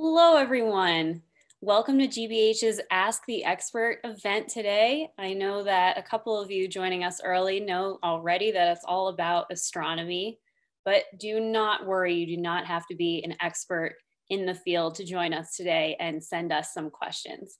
Hello, everyone. Welcome to GBH's Ask the Expert event today. I know that a couple of you joining us early know already that it's all about astronomy, but do not worry, you do not have to be an expert in the field to join us today and send us some questions.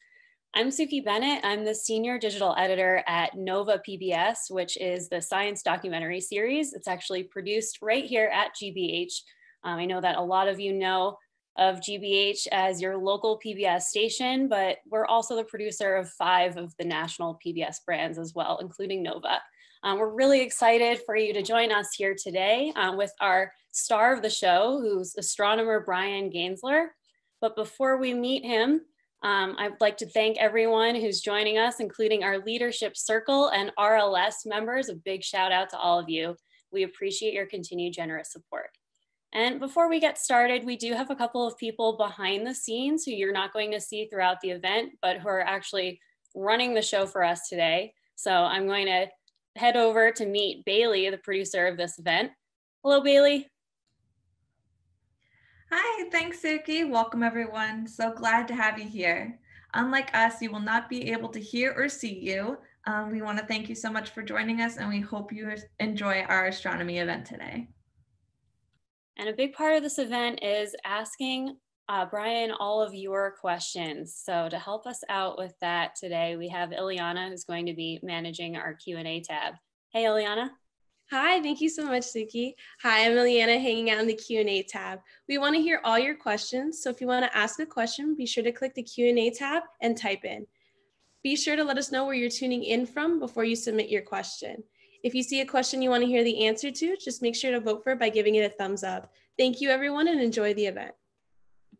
I'm Suki Bennett. I'm the Senior Digital Editor at Nova PBS, which is the science documentary series. It's actually produced right here at GBH. I know that a lot of you know of GBH as your local PBS station, but we're also the producer of 5 of the national PBS brands as well, including Nova. We're really excited for you to join us here today with our star of the show, who's astronomer Bryan Gaensler. But before we meet him, I'd like to thank everyone who's joining us, including our Leadership Circle and RLS members. A big shout out to all of you. We appreciate your continued generous support. And before we get started, we do have a couple of people behind the scenes who you're not going to see throughout the event, but who are actually running the show for us today. So I'm going to head over to meet Bailey, the producer of this event. Hello, Bailey. Hi, thanks, Suki. Welcome, everyone. So glad to have you here. Unlike us, you will not be able to hear or see you. We want to thank you so much for joining us, and we hope you enjoy our astronomy event today. And a big part of this event is asking Bryan all of your questions. So to help us out with that today, we have Iliana, who's going to be managing our Q&A tab. Hey, Iliana. Hi, thank you so much, Suki. Hi, I'm Iliana, hanging out in the Q&A tab. We want to hear all your questions, so if you want to ask a question, be sure to click the Q&A tab and type in. Be sure to let us know where you're tuning in from before you submit your question. If you see a question you want to hear the answer to, just make sure to vote for it by giving it a thumbs up. Thank you, everyone, and enjoy the event.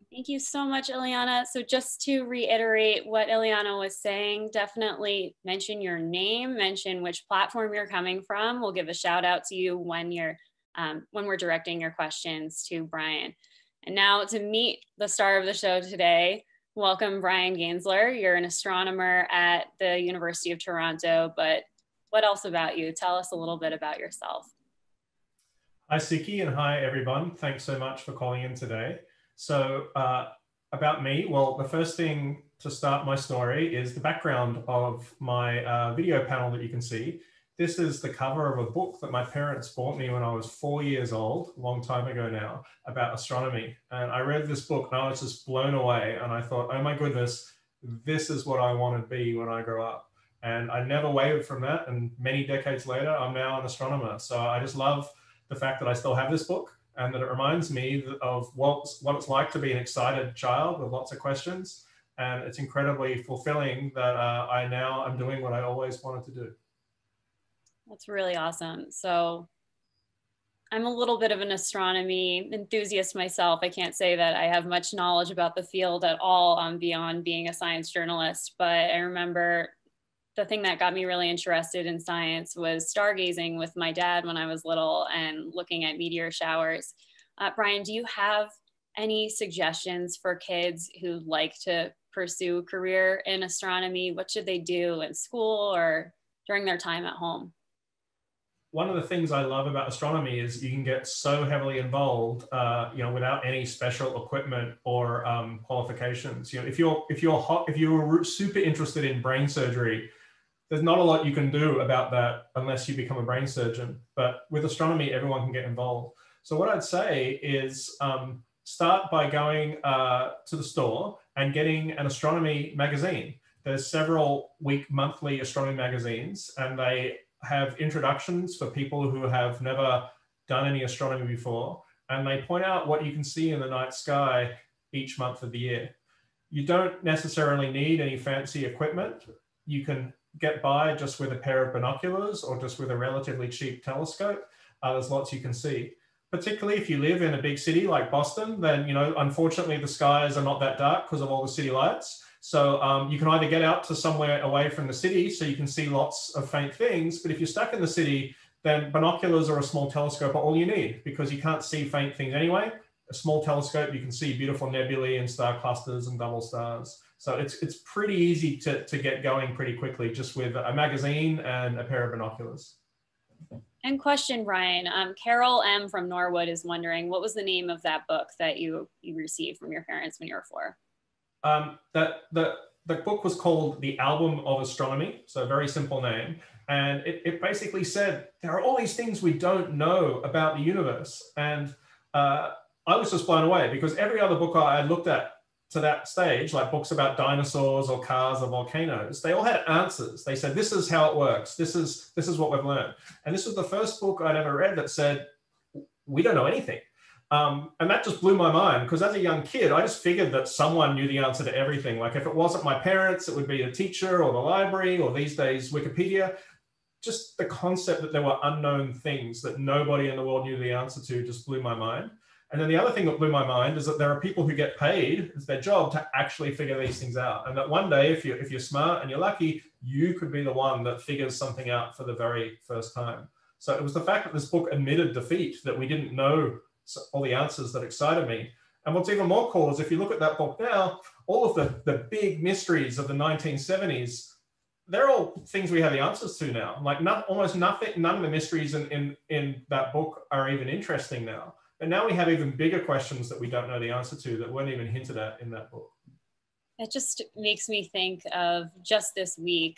Thank you so much, Iliana. So just to reiterate what Iliana was saying, definitely mention your name, mention which platform you're coming from. We'll give a shout out to you when we're directing your questions to Bryan. And now to meet the star of the show today, welcome Bryan Gaensler. You're an astronomer at the University of Toronto, but what else about you? Tell us a little bit about yourself. Hi, Suki, and hi, everyone. Thanks so much for calling in today. So about me, well, the first thing to start my story is the background of my video panel that you can see. This is the cover of a book that my parents bought me when I was 4 years old, a long time ago now, about astronomy. And I read this book and I was just blown away. And I thought, oh my goodness, this is what I want to be when I grow up. And I never wavered from that. And many decades later, I'm now an astronomer. So I just love the fact that I still have this book and that it reminds me of what it's like to be an excited child with lots of questions. And it's incredibly fulfilling that I'm doing what I always wanted to do. That's really awesome. So I'm a little bit of an astronomy enthusiast myself. I can't say that I have much knowledge about the field at all beyond being a science journalist, but I remember the thing that got me really interested in science was stargazing with my dad when I was little and looking at meteor showers. Bryan, do you have any suggestions for kids who like to pursue a career in astronomy? What should they do in school or during their time at home? One of the things I love about astronomy is you can get so heavily involved, without any special equipment or qualifications. You know, if you're super interested in brain surgery, there's not a lot you can do about that unless you become a brain surgeon. But with astronomy, everyone can get involved. So what I'd say is start by going to the store and getting an astronomy magazine. There's several monthly astronomy magazines, and they have introductions for people who have never done any astronomy before. And they point out what you can see in the night sky each month of the year. You don't necessarily need any fancy equipment. You can get by just with a pair of binoculars or just with a relatively cheap telescope. There's lots you can see. Particularly if you live in a big city like Boston, then, you know, unfortunately the skies are not that dark because of all the city lights. So you can either get out to somewhere away from the city so you can see lots of faint things, but if you're stuck in the city, then binoculars or a small telescope are all you need because you can't see faint things anyway. A small telescope, you can see beautiful nebulae and star clusters and double stars. So it's pretty easy to get going pretty quickly just with a magazine and a pair of binoculars. And question, Brian, Carol M. from Norwood is wondering, what was the name of that book that you received from your parents when you were 4? The book was called The Album of Astronomy, so a very simple name. And it basically said, there are all these things we don't know about the universe. And I was just blown away, because every other book I had looked at to that stage, like books about dinosaurs or cars or volcanoes, they all had answers. They said, this is how it works. This is what we've learned. And this was the first book I'd ever read that said, we don't know anything. And that just blew my mind, because as a young kid, I just figured that someone knew the answer to everything. Like if it wasn't my parents, it would be the teacher or the library, or these days, Wikipedia. Just the concept that there were unknown things that nobody in the world knew the answer to just blew my mind. And then the other thing that blew my mind is that there are people who get paid, it's their job to actually figure these things out. And that one day, if you're smart and you're lucky, you could be the one that figures something out for the very first time. So it was the fact that this book admitted defeat, that we didn't know all the answers, that excited me. And what's even more cool is if you look at that book now, all of the big mysteries of the 1970s, they're all things we have the answers to now. Like almost nothing, none of the mysteries in that book are even interesting now. And now we have even bigger questions that we don't know the answer to that weren't even hinted at in that book. It just makes me think of just this week,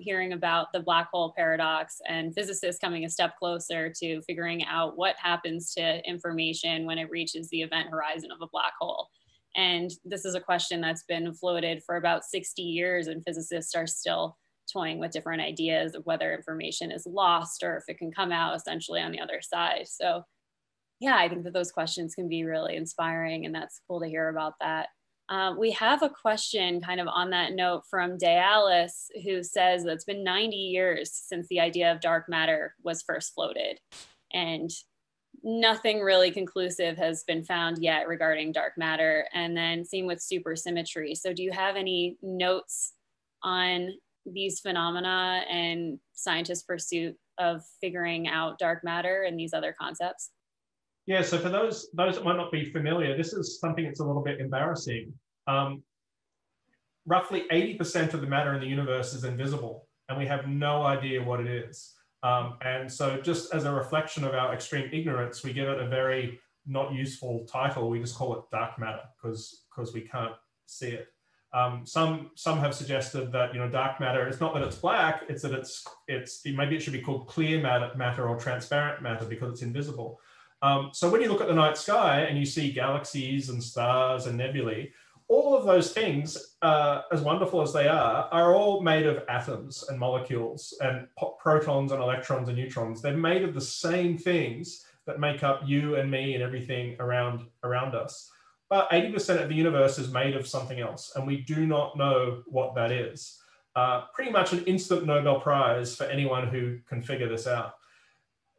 hearing about the black hole paradox and physicists coming a step closer to figuring out what happens to information when it reaches the event horizon of a black hole. And this is a question that's been floated for about 60 years, and physicists are still toying with different ideas of whether information is lost or if it can come out essentially on the other side. So yeah, I think that those questions can be really inspiring, and that's cool to hear about that. We have a question kind of on that note from Dialis, who says that it's been 90 years since the idea of dark matter was first floated, and nothing really conclusive has been found yet regarding dark matter. And then same with supersymmetry. So do you have any notes on these phenomena and scientists' pursuit of figuring out dark matter and these other concepts? Yeah, so for those that might not be familiar, this is something that's a little bit embarrassing. Roughly 80% of the matter in the universe is invisible, and we have no idea what it is. And so just as a reflection of our extreme ignorance, we give it a very not useful title. We just call it dark matter because we can't see it. Some have suggested that, you know, dark matter, it's not that it's black, it's that maybe it should be called clear matter or transparent matter, because it's invisible. So when you look at the night sky and you see galaxies and stars and nebulae, all of those things, as wonderful as they are all made of atoms and molecules and protons and electrons and neutrons. They're made of the same things that make up you and me and everything around us. But 80% of the universe is made of something else, and we do not know what that is. Pretty much an instant Nobel Prize for anyone who can figure this out.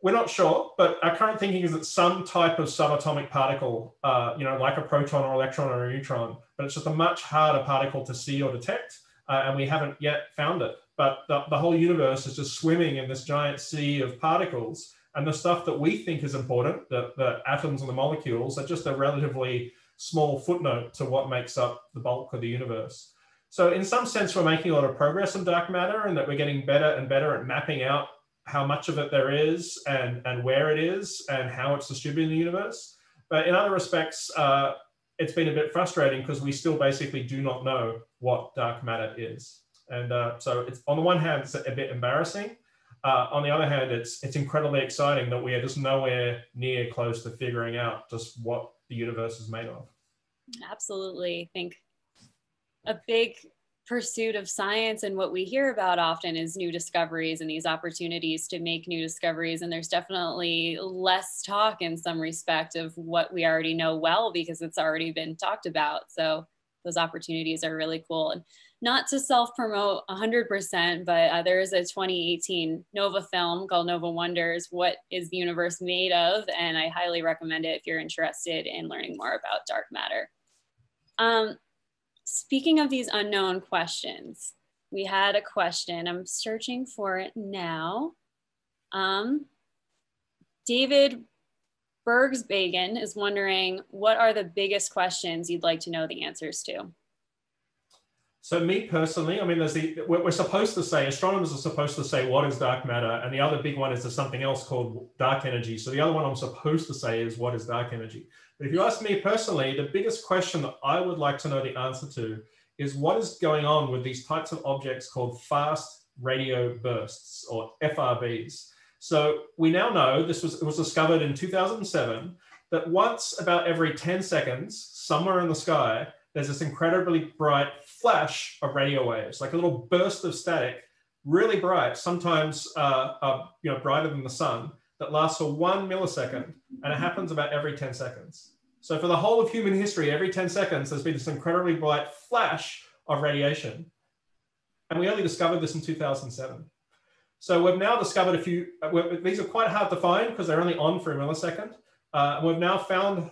We're not sure, but our current thinking is that some type of subatomic particle, you know, like a proton or electron or a neutron, but it's just a much harder particle to see or detect, and we haven't yet found it. But the whole universe is just swimming in this giant sea of particles, and the stuff that we think is important, the atoms and the molecules, are just a relatively small footnote to what makes up the bulk of the universe. So in some sense, we're making a lot of progress in dark matter, and that we're getting better and better at mapping out how much of it there is and where it is and how it's distributed in the universe. But in other respects, it's been a bit frustrating because we still basically do not know what dark matter is. And so it's, on the one hand, it's a bit embarrassing. On the other hand, it's incredibly exciting that we are just nowhere near close to figuring out just what the universe is made of. Absolutely. I think a big pursuit of science and what we hear about often is new discoveries and these opportunities to make new discoveries. And there's definitely less talk in some respect of what we already know well, because it's already been talked about. So those opportunities are really cool. And not to self-promote 100%, but there is a 2018 Nova film called Nova Wonders, What is the Universe Made Of? And I highly recommend it if you're interested in learning more about dark matter. Speaking of these unknown questions, we had a question. I'm searching for it now. David Bergsbagen is wondering, what are the biggest questions you'd like to know the answers to? So me personally, I mean, there's we're supposed to say, astronomers are supposed to say, what is dark matter? And the other big one is there's something else called dark energy. So the other one I'm supposed to say is, what is dark energy? But if you ask me personally, the biggest question that I would like to know the answer to is what is going on with these types of objects called fast radio bursts, or FRBs. So we now know, it was discovered in 2007, that once about every 10 seconds, somewhere in the sky, there's this incredibly bright flash of radio waves, like a little burst of static, really bright, sometimes brighter than the sun, that lasts for 1 millisecond, and it happens about every 10 seconds. So for the whole of human history, every 10 seconds, there's been this incredibly bright flash of radiation. And we only discovered this in 2007. So we've now discovered these are quite hard to find because they're only on for 1 millisecond. And we've now found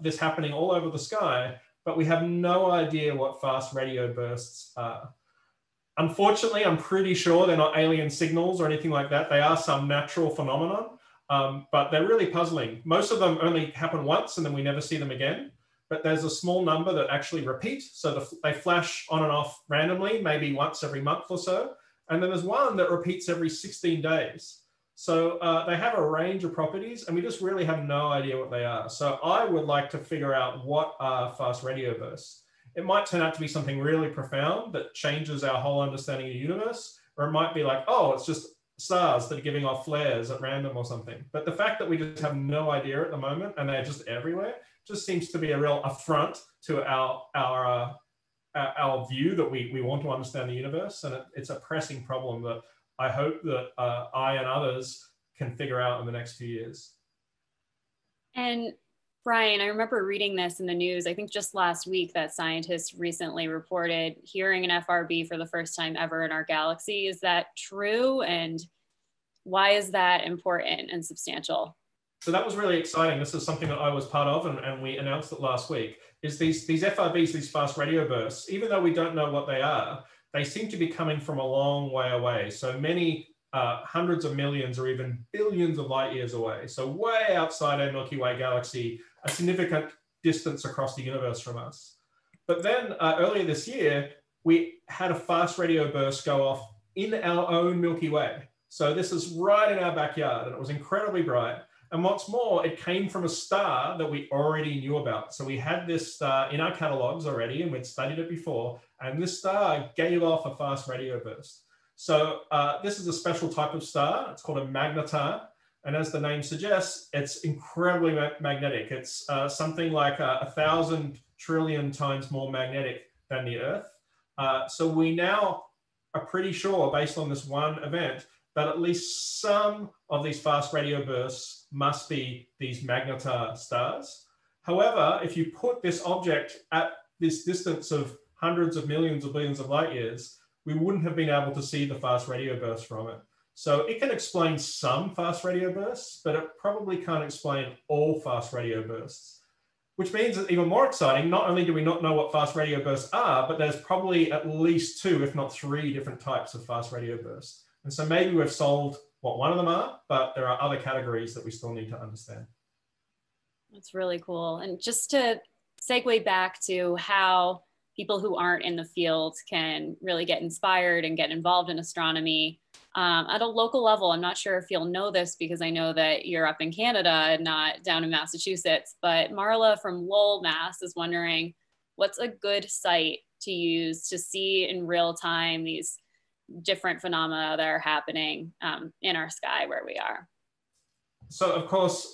this happening all over the sky, but we have no idea what fast radio bursts are. Unfortunately, I'm pretty sure they're not alien signals or anything like that. They are some natural phenomenon, but they're really puzzling. Most of them only happen once and then we never see them again, but there's a small number that actually repeat. So they flash on and off randomly, maybe once every month or so. And then there's one that repeats every 16 days. So they have a range of properties and we just really have no idea what they are. So I would like to figure out what are fast radio bursts. It might turn out to be something really profound that changes our whole understanding of the universe, or it might be like, oh, it's just stars that are giving off flares at random or something. But the fact that we just have no idea at the moment and they're just everywhere just seems to be a real affront to our view that we want to understand the universe. And it's a pressing problem that I hope that I and others can figure out in the next few years. And Bryan, I remember reading this in the news, I think just last week, that scientists recently reported hearing an FRB for the first time ever in our galaxy. Is that true? And why is that important and substantial? So that was really exciting. This is something that I was part of, and we announced it last week, is these FRBs, these fast radio bursts, even though we don't know what they are, they seem to be coming from a long way away. So many hundreds of millions or even billions of light years away. So way outside our Milky Way galaxy, a significant distance across the universe from us. But then earlier this year, we had a fast radio burst go off in our own Milky Way. So this is right in our backyard and it was incredibly bright. And what's more, it came from a star that we already knew about. So we had this star in our catalogs already and we'd studied it before. And this star gave off a fast radio burst. So this is a special type of star. It's called a magnetar. And as the name suggests, it's incredibly magnetic. It's something like 1,000 trillion times more magnetic than the Earth. So we now are pretty sure, based on this one event, that at least some of these fast radio bursts must be these magnetar stars. However, if you put this object at this distance of hundreds of millions or billions of light years, we wouldn't have been able to see the fast radio bursts from it. So it can explain some fast radio bursts, but it probably can't explain all fast radio bursts, which means that even more exciting, not only do we not know what fast radio bursts are, but there's probably at least 2, if not 3 different types of fast radio bursts. And so maybe we've solved what one of them are, but there are other categories that we still need to understand. That's really cool. And just to segue back to how people who aren't in the field can really get inspired and get involved in astronomy. At a local level, I'm not sure if you'll know this because I know that you're up in Canada and not down in Massachusetts, but Marla from Lowell, Mass is wondering, what's a good site to use to see in real time these different phenomena that are happening in our sky where we are? So of course,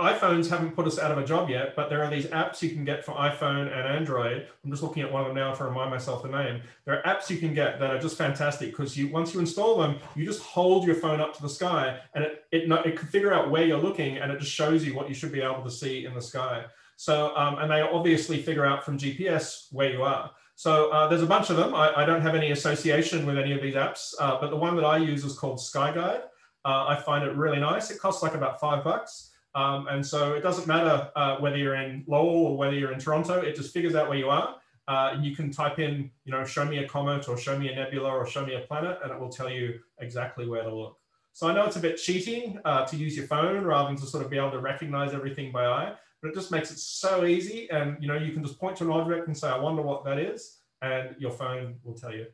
iPhones haven't put us out of a job yet, but there are these apps you can get for iPhone and Android. I'm just looking at one of them now to remind myself the name. There are apps you can get that are just fantastic because once you install them, you just hold your phone up to the sky and it can figure out where you're looking and it just shows you what you should be able to see in the sky. So, and they obviously figure out from GPS where you are. So there's a bunch of them. I don't have any association with any of these apps, but the one that I use is called SkyGuide. I find it really nice. It costs like about $5. And so it doesn't matter whether you're in Lowell or whether you're in Toronto, it just figures out where you are. And you can type in, show me a comet or show me a nebula or show me a planet, and it will tell you exactly where to look. So I know it's a bit cheating to use your phone rather than to sort of be able to recognize everything by eye, but it just makes it so easy. And you know, you can just point to an object and say, I wonder what that is, and your phone will tell you.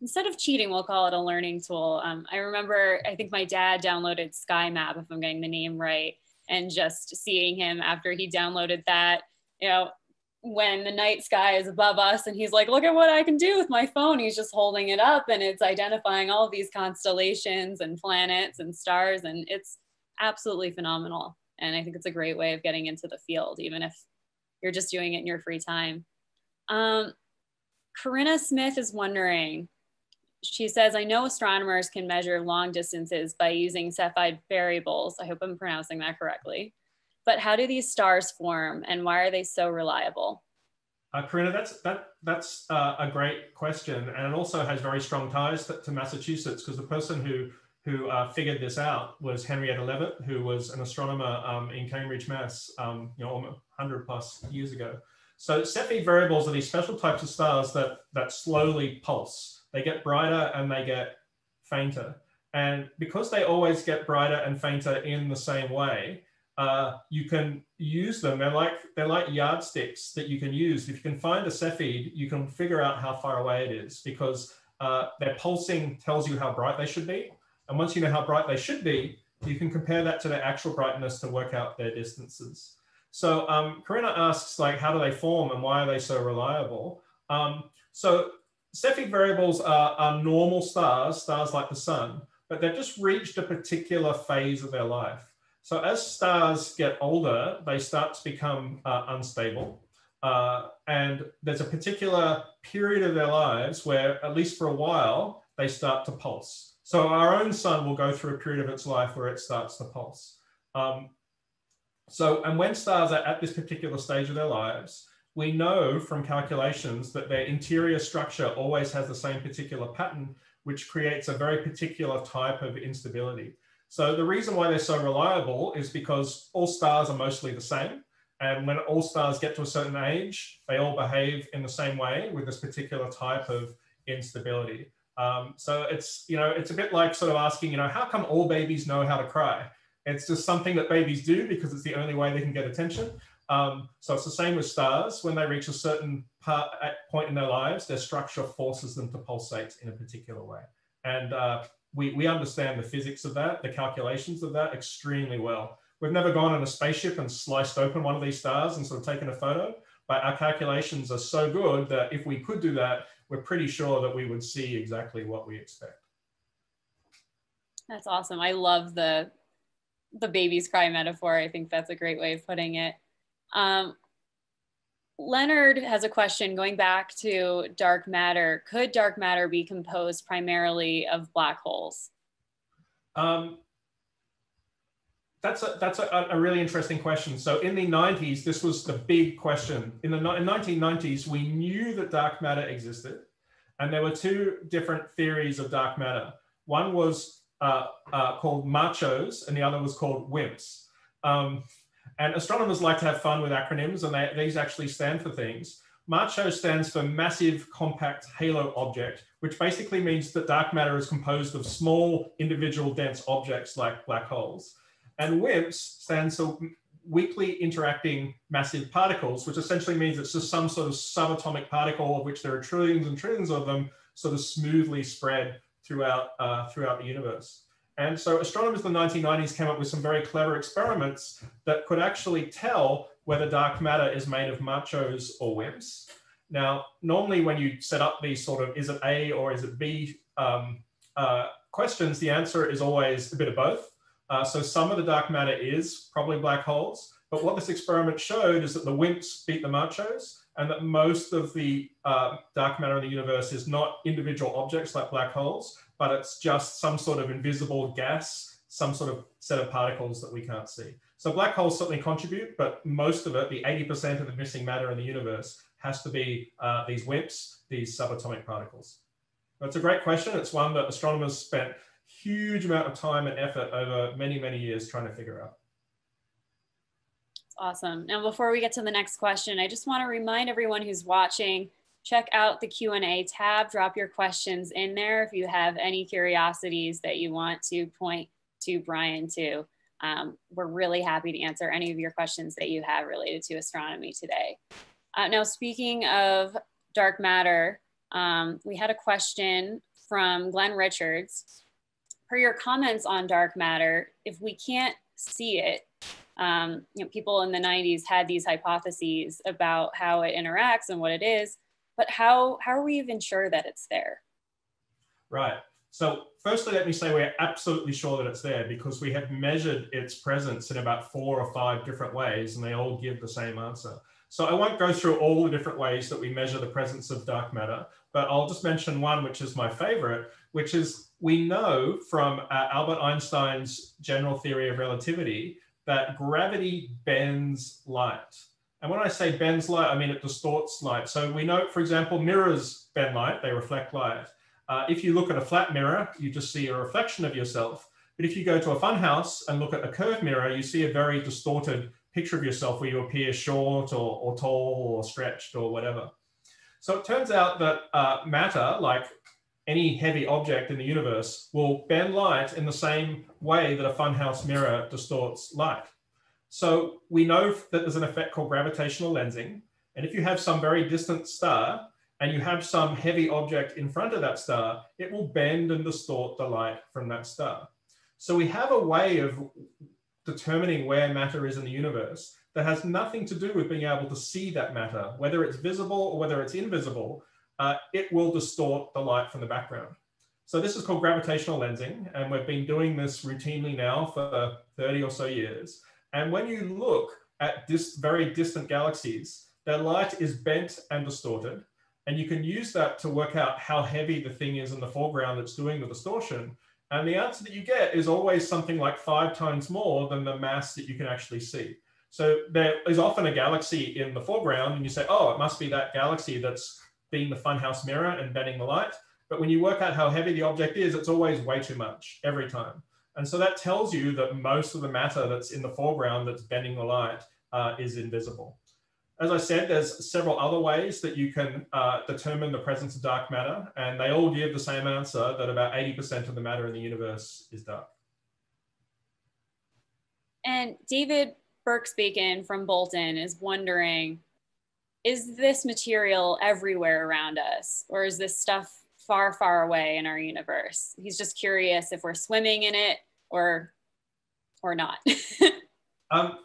Instead of cheating, we'll call it a learning tool. I remember, I think my dad downloaded Sky Map, if I'm getting the name right, and just seeing him after he downloaded that, you know, when the night sky is above us and he's like, look at what I can do with my phone. He's just holding it up and it's identifying all these constellations and planets and stars, and it's absolutely phenomenal. And I think it's a great way of getting into the field, even if you're just doing it in your free time. Corinna Smith is wondering, she says, I know astronomers can measure long distances by using Cepheid variables. I hope I'm pronouncing that correctly. But how do these stars form, and why are they so reliable? Corinna, that's a great question, and it also has very strong ties to Massachusetts, because the person who figured this out was Henrietta Leavitt, who was an astronomer in Cambridge, Mass. You know, 100 plus years ago. So Cepheid variables are these special types of stars that slowly pulse. They get brighter and they get fainter, and because they always get brighter and fainter in the same way, you can use them. They're like yardsticks that you can use. If you can find a Cepheid, you can figure out how far away it is, because their pulsing tells you how bright they should be. And once you know how bright they should be, you can compare that to their actual brightness to work out their distances. So Corinna asks, like, how do they form and why are they so reliable? So Cepheid variables are normal stars like the sun, but they've just reached a particular phase of their life. So as stars get older, they start to become unstable. And there's a particular period of their lives where, at least for a while, they start to pulse. So our own sun will go through a period of its life where it starts to pulse. And when stars are at this particular stage of their lives, we know from calculations that their interior structure always has the same particular pattern, which creates a very particular type of instability. So the reason why they're so reliable is because all stars are mostly the same. And when all stars get to a certain age, they all behave in the same way with this particular type of instability. So it's, you know, it's a bit like sort of asking, you know, how come all babies know how to cry? It's just something that babies do because it's the only way they can get attention. So it's the same with stars. When they reach a certain point in their lives, their structure forces them to pulsate in a particular way. And we understand the physics of that, the calculations of that extremely well. We've never gone on a spaceship and sliced open one of these stars and sort of taken a photo, but our calculations are so good that if we could do that, we're pretty sure that we would see exactly what we expect. That's awesome. I love the baby's cry metaphor. I think that's a great way of putting it. Leonard has a question going back to dark matter. Could dark matter be composed primarily of black holes? That's a really interesting question. So in the 90s, this was the big question. In 1990s, we knew that dark matter existed, and there were two different theories of dark matter. One was called MACHOs, and the other was called WIMPs. And astronomers like to have fun with acronyms, and these actually stand for things. MACHO stands for massive compact halo object, which basically means that dark matter is composed of small individual dense objects like black holes. And WIMPs stands for weakly interacting massive particles, which essentially means it's just some sort of subatomic particle of which there are trillions and trillions of them sort of smoothly spread throughout the universe. And so astronomers in the 1990s came up with some very clever experiments that could actually tell whether dark matter is made of MACHOs or WIMPs. Now, normally when you set up these sort of is it A or is it B questions, the answer is always a bit of both. So some of the dark matter is probably black holes, but what this experiment showed is that the WIMPs beat the MACHOs, and that most of the dark matter in the universe is not individual objects like black holes, but it's just some sort of invisible gas, some sort of set of particles that we can't see. So black holes certainly contribute, but most of it, the 80% of the missing matter in the universe, has to be these WIMPs, these subatomic particles. That's a great question. It's one that astronomers spent a huge amount of time and effort over many, many years trying to figure out. Awesome. Now, before we get to the next question, I just want to remind everyone who's watching, check out the Q&A tab, drop your questions in there if you have any curiosities that you want to point to Brian to. We're really happy to answer any of your questions that you have related to astronomy today. Now, speaking of dark matter, we had a question from Glenn Richards. Per your comments on dark matter, if we can't see it, you know, people in the 90s had these hypotheses about how it interacts and what it is, but how are we even sure that it's there? Right. So firstly, let me say we're absolutely sure that it's there because we have measured its presence in about 4 or 5 different ways, and they all give the same answer. So I won't go through all the different ways that we measure the presence of dark matter, but I'll just mention one, which is my favorite, which is we know from Albert Einstein's general theory of relativity that gravity bends light. And when I say bends light, I mean it distorts light. So we know, for example, mirrors bend light, they reflect light. If you look at a flat mirror, you just see a reflection of yourself. But if you go to a funhouse and look at a curved mirror, you see a very distorted picture of yourself where you appear short or tall or stretched or whatever. So it turns out that matter, like any heavy object in the universe, will bend light in the same way that a funhouse mirror distorts light. So we know that there's an effect called gravitational lensing. And if you have some very distant star and you have some heavy object in front of that star, it will bend and distort the light from that star. So we have a way of determining where matter is in the universe that has nothing to do with being able to see that matter, whether it's visible or whether it's invisible. It will distort the light from the background. So this is called gravitational lensing, and we've been doing this routinely now for 30 or so years. And when you look at very distant galaxies, their light is bent and distorted, and you can use that to work out how heavy the thing is in the foreground that's doing the distortion. And the answer that you get is always something like 5 times more than the mass that you can actually see. So there is often a galaxy in the foreground and you say, oh, it must be that galaxy that's being the funhouse mirror and bending the light. But when you work out how heavy the object is, it's always way too much every time. And so that tells you that most of the matter that's in the foreground that's bending the light is invisible. As I said, there's several other ways that you can determine the presence of dark matter, and they all give the same answer, that about 80% of the matter in the universe is dark. And David Birksbacon from Bolton is wondering, is this material everywhere around us, or is this stuff far, far away in our universe? He's just curious if we're swimming in it or not.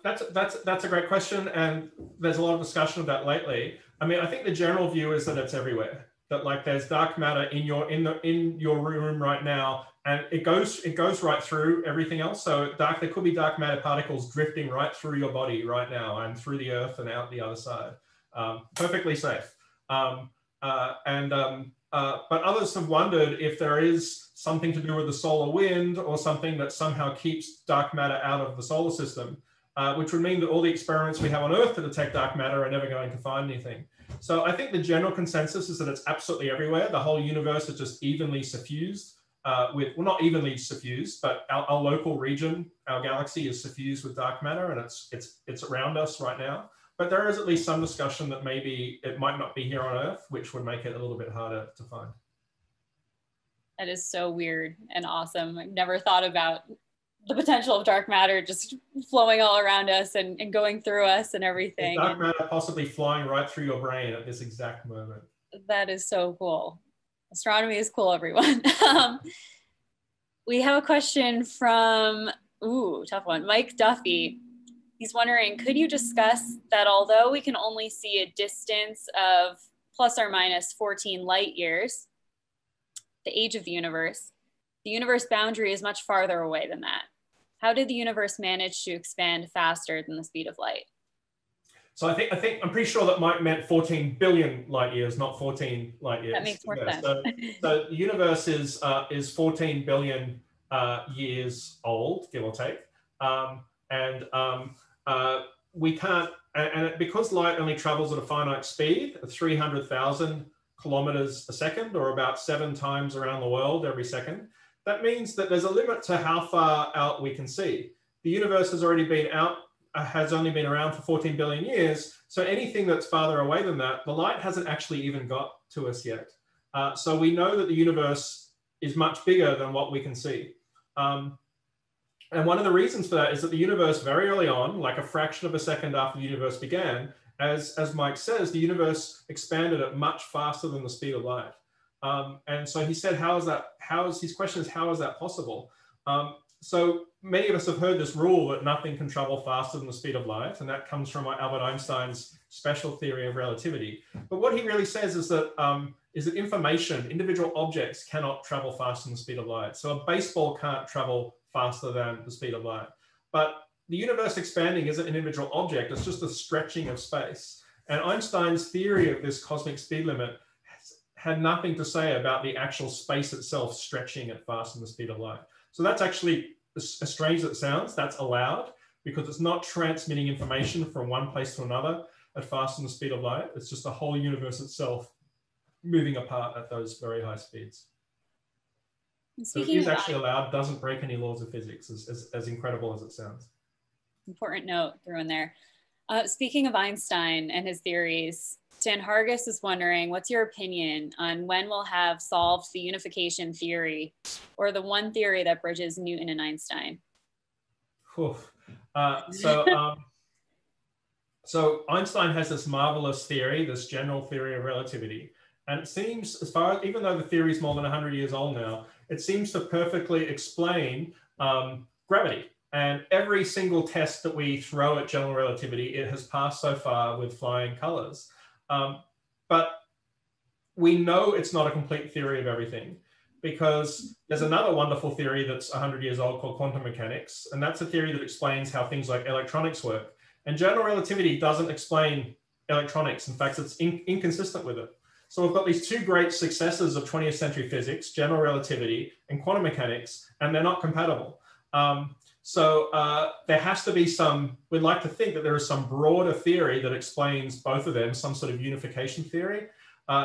That's a great question, and there's a lot of discussion of that lately. I mean, I think the general view is that it's everywhere. That like there's dark matter in your room right now, and it goes right through everything else. So there could be dark matter particles drifting right through your body right now, and through the earth and out the other side. Perfectly safe. But others have wondered if there is something to do with the solar wind or something that somehow keeps dark matter out of the solar system. Which would mean that all the experiments we have on Earth to detect dark matter are never going to find anything. So I think the general consensus is that it's absolutely everywhere. The whole universe is just evenly suffused with, well, not evenly suffused, but our local region, our galaxy is suffused with dark matter, and it's around us right now. But there is at least some discussion that maybe it might not be here on Earth, which would make it a little bit harder to find. That is so weird and awesome. I've never thought about the potential of dark matter just flowing all around us and going through us and everything. Is dark matter possibly flying right through your brain at this exact moment? That is so cool. Astronomy is cool, everyone. We have a question from, ooh, tough one, Mike Duffy. He's wondering, could you discuss that although we can only see a distance of ±14 light years, the age of the universe boundary is much farther away than that. How did the universe manage to expand faster than the speed of light? So I'm pretty sure that Mike meant 14 billion light years, not 14 light years. That makes more sense. So the universe is 14 billion years old, give or take. We can't, and because light only travels at a finite speed, 300,000 kilometers a second, or about 7 times around the world every second, that means that there's a limit to how far out we can see. The universe has only been around for 14 billion years. So anything that's farther away than that, the light hasn't actually even got to us yet. So we know that the universe is much bigger than what we can see. And one of the reasons for that is that the universe very early on, like a fraction of a second after the universe began, as Mike says, the universe expanded at much faster than the speed of light. And so he said, how is that, his question is, how is that possible? So many of us have heard this rule that nothing can travel faster than the speed of light. And that comes from Albert Einstein's special theory of relativity. But what he really says is that information, individual objects cannot travel faster than the speed of light. So a baseball can't travel faster than the speed of light. But the universe expanding isn't an individual object, it's just a stretching of space. And Einstein's theory of this cosmic speed limit had nothing to say about the actual space itself stretching at faster than the speed of light. So that's actually, as strange as it sounds, that's allowed because it's not transmitting information from one place to another at faster than the speed of light. It's just the whole universe itself moving apart at those very high speeds. So it is actually allowed, doesn't break any laws of physics, as incredible as it sounds. Important note thrown there. Speaking of Einstein and his theories, Dan Hargis is wondering, what's your opinion on when we'll have solved the unification theory or the one theory that bridges Newton and Einstein? So Einstein has this marvelous theory, this general theory of relativity. And it seems, as far as, even though the theory is more than 100 years old now, it seems to perfectly explain gravity. And every single test that we throw at general relativity, it has passed so far with flying colors. But we know it's not a complete theory of everything because there's another wonderful theory that's 100 years old called quantum mechanics. And that's a theory that explains how things like electronics work. And general relativity doesn't explain electronics. In fact, it's inconsistent with it. So we've got these two great successes of 20th century physics, general relativity and quantum mechanics, and they're not compatible. So there has to be some, we'd like to think that there is some broader theory that explains both of them, some sort of unification theory.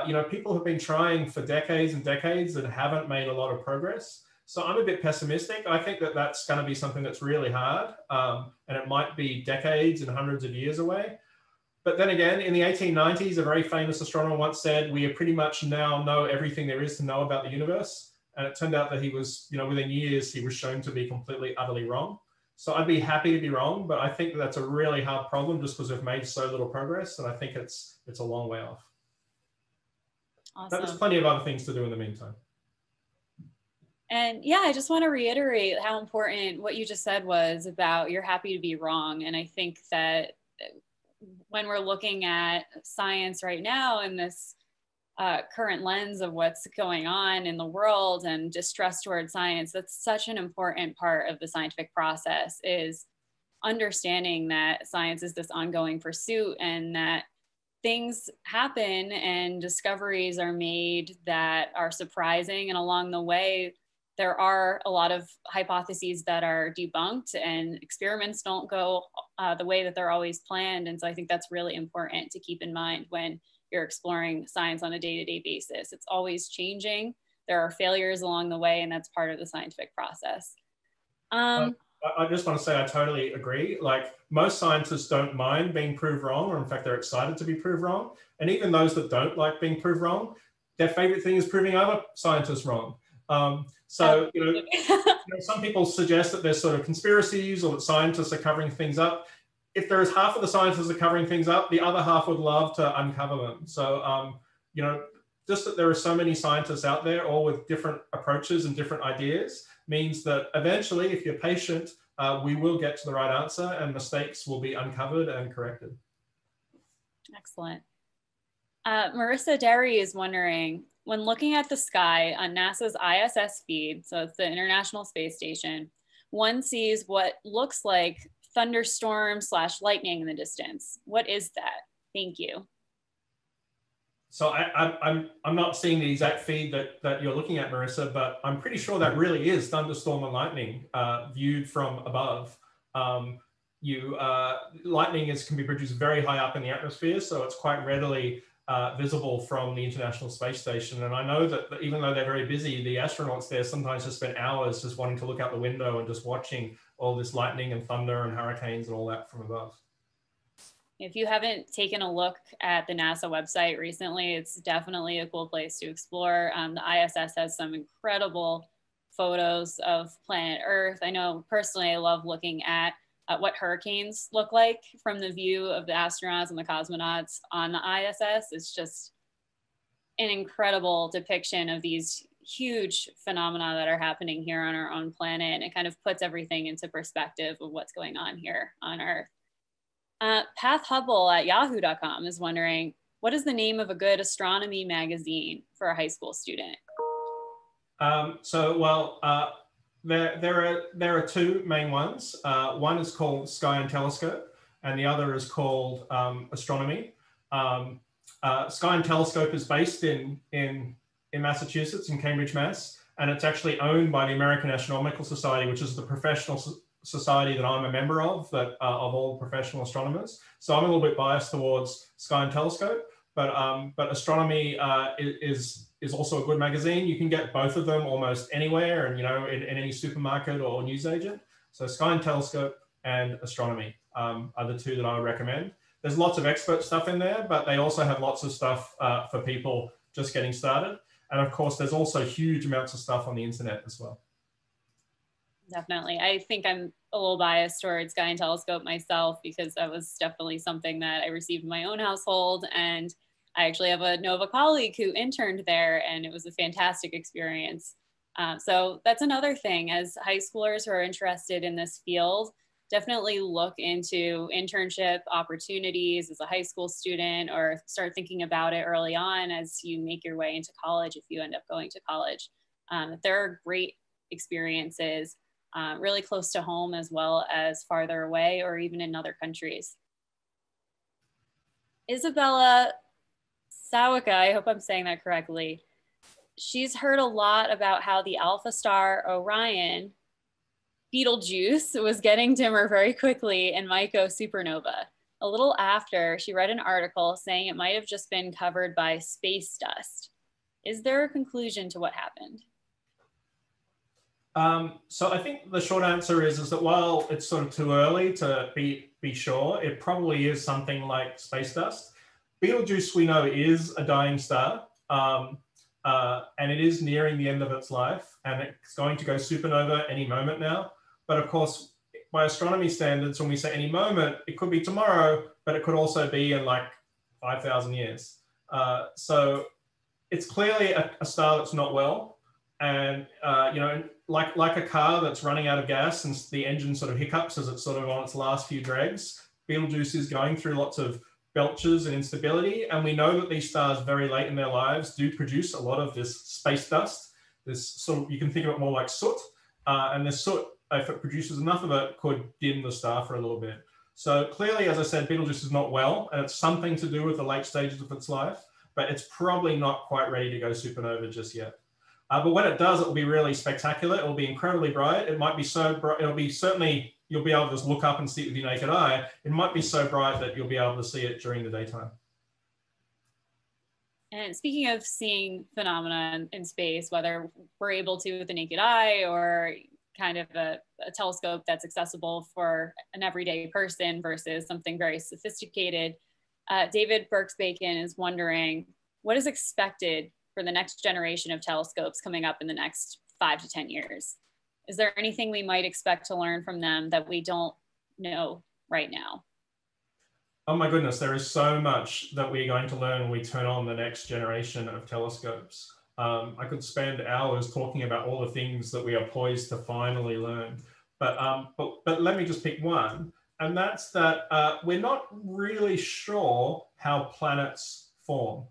You know, people have been trying for decades and decades and haven't made a lot of progress. So I'm a bit pessimistic. I think that that's going to be something that's really hard, and it might be decades and hundreds of years away. But then again, in the 1890s, a very famous astronomer once said, we pretty much now know everything there is to know about the universe. And it turned out that he was, you know, within years, he was shown to be completely, utterly wrong. So I'd be happy to be wrong, but I think that's a really hard problem just because we've made so little progress. And I think it's a long way off. Awesome. But there's plenty of other things to do in the meantime. And yeah, I just want to reiterate how important what you just said was about you're happy to be wrong. And I think that when we're looking at science right now in this current lens of what's going on in the world and distrust toward science, that's such an important part of the scientific process, is understanding that science is this ongoing pursuit and that things happen and discoveries are made that are surprising, and along the way there are a lot of hypotheses that are debunked and experiments don't go the way that they're always planned. And so I think that's really important to keep in mind when you're exploring science on a day-to-day basis. It's always changing. There are failures along the way, and that's part of the scientific process. I just want to say I totally agree. Like, most scientists don't mind being proved wrong, or in fact, they're excited to be proved wrong. And even those that don't like being proved wrong, their favorite thing is proving other scientists wrong. So, you know, some people suggest that there's sort of conspiracies or that scientists are covering things up. If there is half of the scientists are covering things up, the other half would love to uncover them. So, you know, just that there are so many scientists out there, all with different approaches and different ideas, means that eventually, if you're patient, we will get to the right answer and mistakes will be uncovered and corrected. Excellent. Marissa Derry is wondering, when looking at the sky on NASA's ISS feed, so it's the International Space Station, one sees what looks like thunderstorm/lightning in the distance. What is that? Thank you. So I'm not seeing the exact feed that you're looking at, Marissa, but I'm pretty sure that really is thunderstorm and lightning viewed from above. Lightning can be produced very high up in the atmosphere, so it's quite readily visible from the International Space Station. And I know that even though they're very busy, the astronauts there sometimes just spend hours just wanting to look out the window and just watching all this lightning and thunder and hurricanes and all that from above. If you haven't taken a look at the NASA website recently, it's definitely a cool place to explore. The ISS has some incredible photos of planet Earth. I know personally I love looking at what hurricanes look like from the view of the astronauts and the cosmonauts on the ISS. It's just an incredible depiction of these huge phenomena that are happening here on our own planet, and it kind of puts everything into perspective of what's going on here on Earth. Path Hubble at yahoo.com is wondering, what is the name of a good astronomy magazine for a high school student? There are two main ones. One is called Sky and Telescope, and the other is called Astronomy. Sky and Telescope is based in Massachusetts, in Cambridge, Mass, and it's actually owned by the American Astronomical Society, which is the professional society that I'm a member of, of all professional astronomers. So I'm a little bit biased towards Sky and Telescope, but Astronomy is also a good magazine. You can get both of them almost anywhere, and in any supermarket or newsagent. So Sky and Telescope and Astronomy are the two that I would recommend. There's lots of expert stuff in there, but they also have lots of stuff for people just getting started. And of course, there's also huge amounts of stuff on the internet as well. Definitely. I think I'm a little biased towards Sky and Telescope myself, because that was definitely something that I received in my own household, and I actually have a Nova colleague who interned there, and it was a fantastic experience. So that's another thing, as high schoolers who are interested in this field, definitely look into internship opportunities as a high school student, or start thinking about it early on as you make your way into college, if you end up going to college. There are great experiences really close to home as well as farther away, or even in other countries. Isabella Sawicka, I hope I'm saying that correctly. She's heard a lot about how the alpha star Orion, Betelgeuse, was getting dimmer very quickly in MICO supernova. A little after, she read an article saying it might have just been covered by space dust. Is there a conclusion to what happened? So I think the short answer is that while it's sort of too early to be sure, it probably is something like space dust. Betelgeuse, we know, is a dying star, and it is nearing the end of its life, and it's going to go supernova any moment now. But of course, by astronomy standards, when we say any moment, it could be tomorrow, but it could also be in like 5,000 years. So it's clearly a star that's not well. And, like a car that's running out of gas and the engine sort of hiccups as it's sort of on its last few dregs, Betelgeuse is going through lots of belches and instability. And we know that these stars very late in their lives do produce a lot of this space dust. This sort of, you can think of it more like soot. And this soot, if it produces enough of it, could dim the star for a little bit. So clearly, as I said, Betelgeuse is not well, and it's something to do with the late stages of its life, but it's probably not quite ready to go supernova just yet. But when it does, it will be really spectacular. It will be incredibly bright. It might be so bright. It'll be certainly, you'll be able to just look up and see it with your naked eye. It might be so bright that you'll be able to see it during the daytime. And speaking of seeing phenomena in space, whether we're able to with the naked eye or kind of a telescope that's accessible for an everyday person versus something very sophisticated, David Birks-Bacon is wondering, what is expected for the next generation of telescopes coming up in the next 5 to 10 years? Is there anything we might expect to learn from them that we don't know right now? Oh my goodness, there is so much that we're going to learn when we turn on the next generation of telescopes. I could spend hours talking about all the things that we are poised to finally learn, but let me just pick one, and that's that we're not really sure how planets form.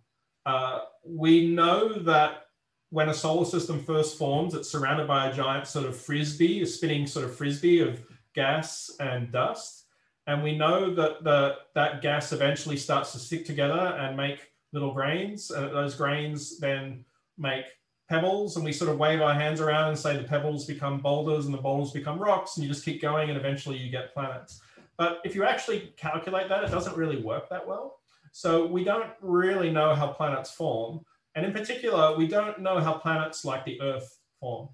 We know that when a solar system first forms, it's surrounded by a giant sort of frisbee, a spinning sort of frisbee of gas and dust. And we know that that gas eventually starts to stick together and make little grains. And those grains then make pebbles. And we sort of wave our hands around and say the pebbles become boulders and the boulders become rocks. And you just keep going and eventually you get planets. But if you actually calculate that, it doesn't really work that well. So we don't really know how planets form. And in particular, we don't know how planets like the Earth form.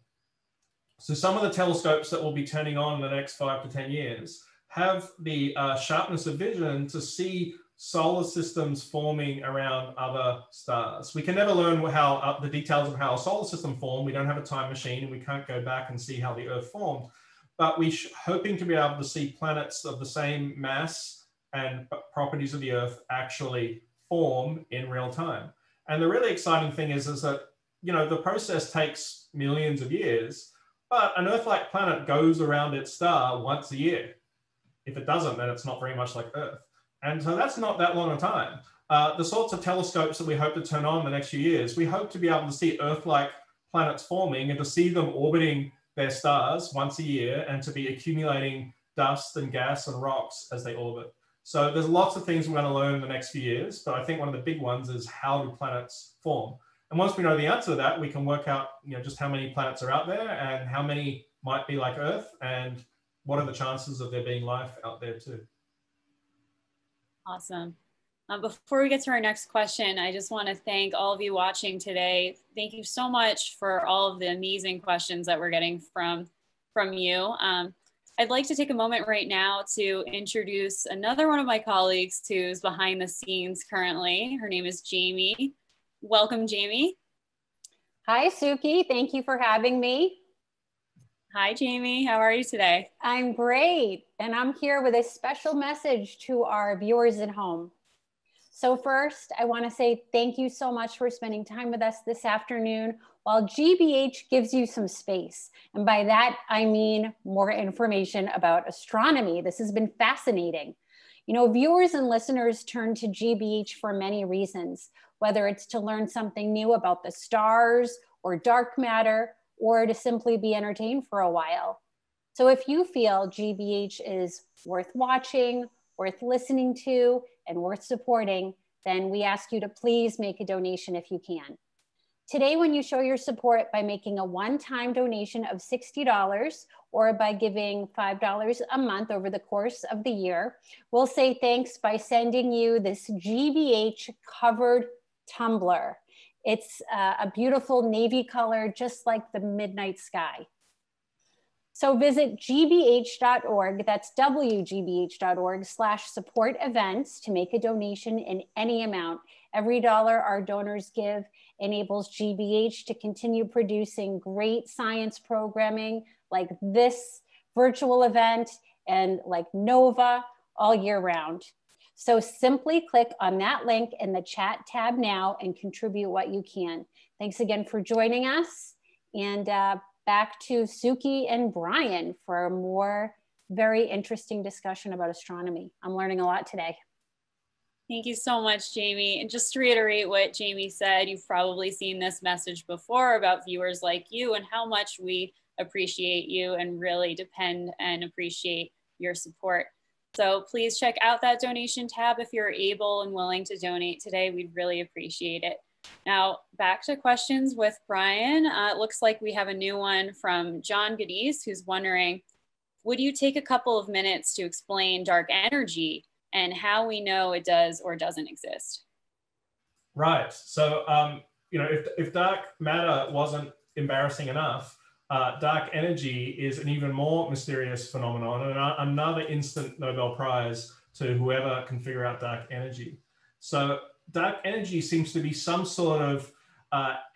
So some of the telescopes that we'll be turning on in the next 5 to 10 years have the sharpness of vision to see solar systems forming around other stars. We can never learn how the details of how a solar system formed. We don't have a time machine and we can't go back and see how the Earth formed, but we're hoping to be able to see planets of the same mass and properties of the Earth actually form in real time. And the really exciting thing is that, you know, the process takes millions of years, but an Earth-like planet goes around its star once a year. If it doesn't, then it's not very much like Earth. And so that's not that long a time. The sorts of telescopes that we hope to turn on in the next few years, we hope to be able to see Earth-like planets forming and to see them orbiting their stars once a year and to be accumulating dust and gas and rocks as they orbit. So there's lots of things we're going to learn in the next few years, but I think one of the big ones is how do planets form? And once we know the answer to that, we can work out, you know, just how many planets are out there and how many might be like Earth and what are the chances of there being life out there too. Awesome. Before we get to our next question, I just want to thank all of you watching today. Thank you so much for all of the amazing questions that we're getting from you. I'd like to take a moment right now to introduce another one of my colleagues who's behind the scenes currently. Her name is Jamie. Welcome, Jamie. Hi, Suki. Thank you for having me. Hi, Jamie. How are you today? I'm great. And I'm here with a special message to our viewers at home. So first, I want to say thank you so much for spending time with us this afternoon while GBH gives you some space. And by that, I mean more information about astronomy. This has been fascinating. You know, viewers and listeners turn to GBH for many reasons, whether it's to learn something new about the stars or dark matter, or to simply be entertained for a while. So if you feel GBH is worth watching, worth listening to, and worth supporting, then we ask you to please make a donation if you can. Today, when you show your support by making a one-time donation of $60 or by giving $5 a month over the course of the year, we'll say thanks by sending you this GBH covered tumbler. It's a beautiful navy color, just like the midnight sky. So visit gbh.org, that's wgbh.org/support events to make a donation in any amount. Every dollar our donors give enables GBH to continue producing great science programming like this virtual event and like Nova all year round. So simply click on that link in the chat tab now and contribute what you can. Thanks again for joining us. And back to Suki and Brian for a more very interesting discussion about astronomy. I'm learning a lot today. Thank you so much, Jamie. And just to reiterate what Jamie said, you've probably seen this message before about viewers like you and how much we appreciate you and really depend and appreciate your support. So please check out that donation tab if you're able and willing to donate today. We'd really appreciate it. Now, back to questions with Brian. It looks like we have a new one from John Goodies, who's wondering, would you take a couple of minutes to explain dark energy and how we know it does or doesn't exist? Right. So, you know, if dark matter wasn't embarrassing enough, dark energy is an even more mysterious phenomenon and another instant Nobel Prize to whoever can figure out dark energy. So dark energy seems to be some sort of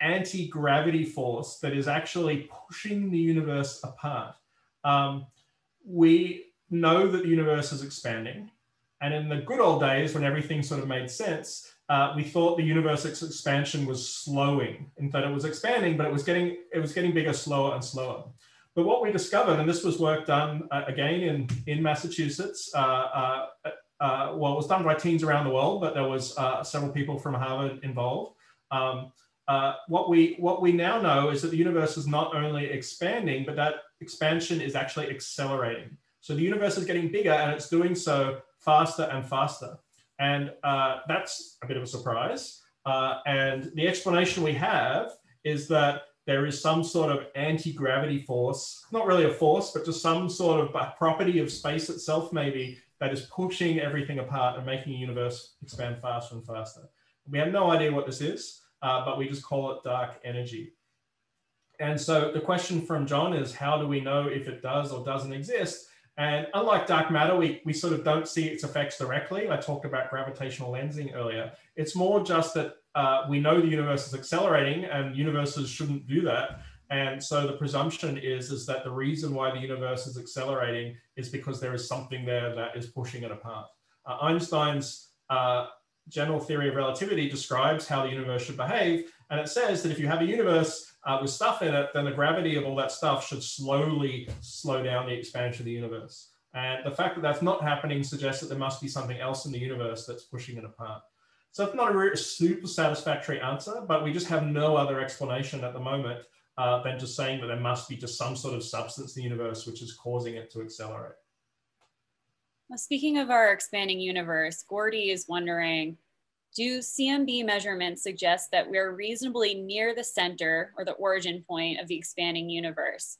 anti-gravity force that is actually pushing the universe apart. We know that the universe is expanding. And in the good old days when everything sort of made sense, we thought the universe's expansion was slowing. In fact, it was expanding, but it was getting bigger, slower and slower. But what we discovered, and this was work done again in Massachusetts, well, it was done by teens around the world, but there was several people from Harvard involved. What we now know is that the universe is not only expanding, but that expansion is actually accelerating. So the universe is getting bigger and it's doing so faster and faster. And that's a bit of a surprise. And the explanation we have is that there is some sort of anti-gravity force, not really a force, but just some sort of property of space itself maybe that is pushing everything apart and making the universe expand faster and faster. We have no idea what this is, but we just call it dark energy. And so the question from John is, how do we know if it does or doesn't exist? And unlike dark matter, we sort of don't see its effects directly. I talked about gravitational lensing earlier. It's more just that we know the universe is accelerating and universes shouldn't do that. And so the presumption is that the reason why the universe is accelerating is because there is something there that is pushing it apart. Einstein's general theory of relativity describes how the universe should behave. And it says that if you have a universe with stuff in it, then the gravity of all that stuff should slowly slow down the expansion of the universe. And the fact that that's not happening suggests that there must be something else in the universe that's pushing it apart. So it's not a super satisfactory answer, but we just have no other explanation at the moment than just saying that there must be just some sort of substance in the universe which is causing it to accelerate. Well, speaking of our expanding universe, Gordy is wondering, do CMB measurements suggest that we're reasonably near the center or the origin point of the expanding universe?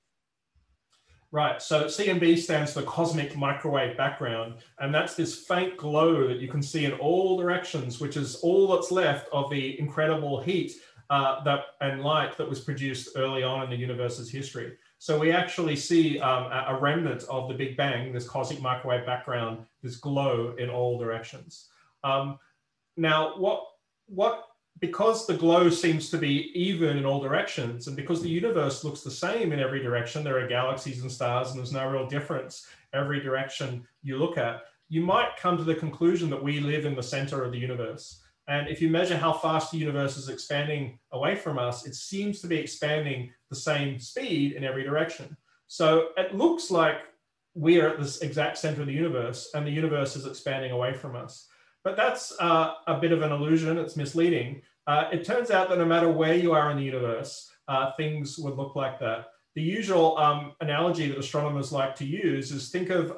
Right, so CMB stands for cosmic microwave background, and that's this faint glow that you can see in all directions, which is all that's left of the incredible heat and light that was produced early on in the universe's history. So we actually see a remnant of the Big Bang, this cosmic microwave background, this glow in all directions. Now, because the glow seems to be even in all directions, and because the universe looks the same in every direction, there are galaxies and stars, and there's no real difference every direction you look at, you might come to the conclusion that we live in the center of the universe. And if you measure how fast the universe is expanding away from us, it seems to be expanding the same speed in every direction. So it looks like we are at this exact center of the universe, and the universe is expanding away from us. But that's a bit of an illusion. It's misleading. It turns out that no matter where you are in the universe, things would look like that. The usual analogy that astronomers like to use is think of